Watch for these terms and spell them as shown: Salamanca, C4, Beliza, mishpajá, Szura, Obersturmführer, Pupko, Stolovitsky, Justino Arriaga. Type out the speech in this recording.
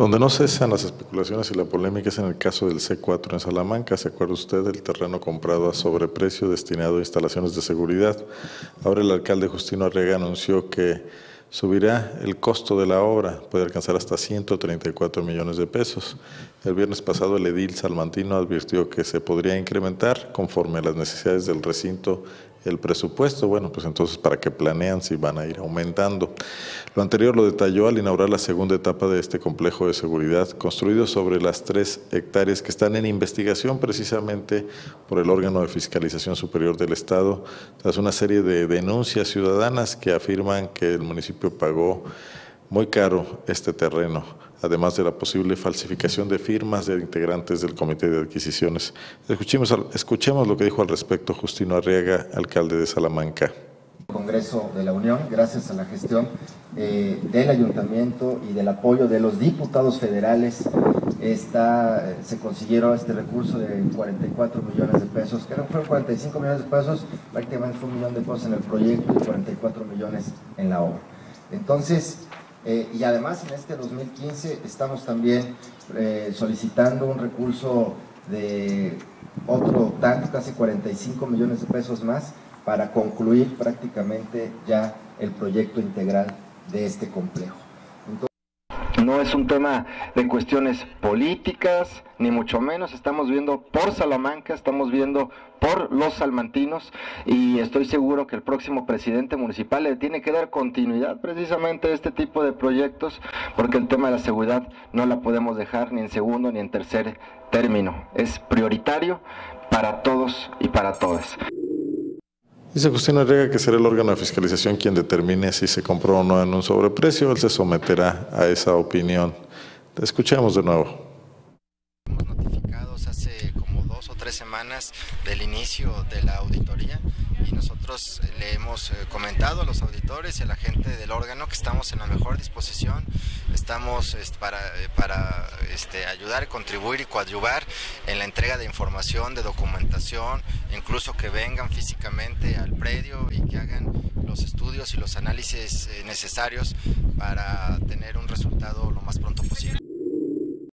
Donde no cesan las especulaciones y la polémica es en el caso del C4 en Salamanca. ¿Se acuerda usted del terreno comprado a sobreprecio destinado a instalaciones de seguridad? Ahora el alcalde Justino Arriaga anunció que subirá el costo de la obra, puede alcanzar hasta 134 millones de pesos. El viernes pasado el edil salmantino advirtió que se podría incrementar conforme a las necesidades del recinto el presupuesto. Bueno, pues entonces, ¿para qué planean si van a ir aumentando? Lo anterior lo detalló al inaugurar la segunda etapa de este complejo de seguridad, construido sobre las 3 hectáreas que están en investigación precisamente por el órgano de fiscalización superior del Estado, tras una serie de denuncias ciudadanas que afirman que el municipio pagó muy caro este terreno, además de la posible falsificación de firmas de integrantes del Comité de Adquisiciones. Escuchemos lo que dijo al respecto Justino Arriaga, alcalde de Salamanca. Congreso de la Unión, gracias a la gestión del Ayuntamiento y del apoyo de los diputados federales, se consiguieron este recurso de 44 millones de pesos, que fueron 45 millones de pesos, prácticamente fue 1 millón de pesos en el proyecto y 44 millones en la obra. Entonces, y además en este 2015 estamos también solicitando un recurso de otro tanto, casi 45 millones de pesos más, para concluir prácticamente ya el proyecto integral de este complejo. Entonces, no es un tema de cuestiones políticas, ni mucho menos. Estamos viendo por Salamanca, estamos viendo por los salmantinos, y estoy seguro que el próximo presidente municipal le tiene que dar continuidad precisamente a este tipo de proyectos, porque el tema de la seguridad no la podemos dejar ni en segundo ni en tercer término. Es prioritario para todos y para todas. Dice Justino Arriaga que será el órgano de fiscalización quien determine si se compró o no en un sobreprecio. Él se someterá a esa opinión. Te escuchamos de nuevo. Fuimos notificados hace como 2 o 3 semanas del inicio de la auditoría y nosotros le hemos comentado a los auditores y a la gente del órgano que estamos en la mejor disposición, estamos para ayudar, contribuir y coadyuvar en la entrega de información, de documentación, incluso que vengan físicamente al predio y que hagan los estudios y los análisis necesarios para tener un resultado lo más pronto posible.